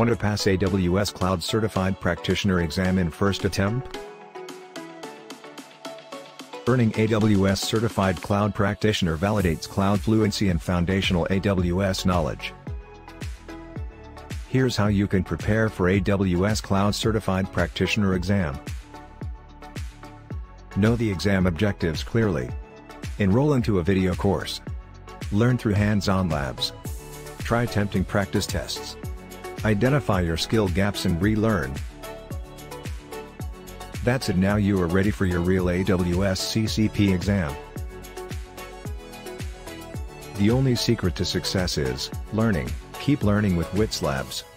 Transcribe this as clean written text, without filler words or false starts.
Want to pass AWS Cloud Certified Practitioner exam in first attempt? Earning AWS Certified Cloud Practitioner validates cloud fluency and foundational AWS knowledge. Here's how you can prepare for AWS Cloud Certified Practitioner exam. Know the exam objectives clearly. Enroll into a video course. Learn through hands-on labs. Try tempting practice tests. Identify your skill gaps and relearn. That's it. Now you are ready for your real AWS CCP exam. The only secret to success is learning. Keep learning with Whizlabs.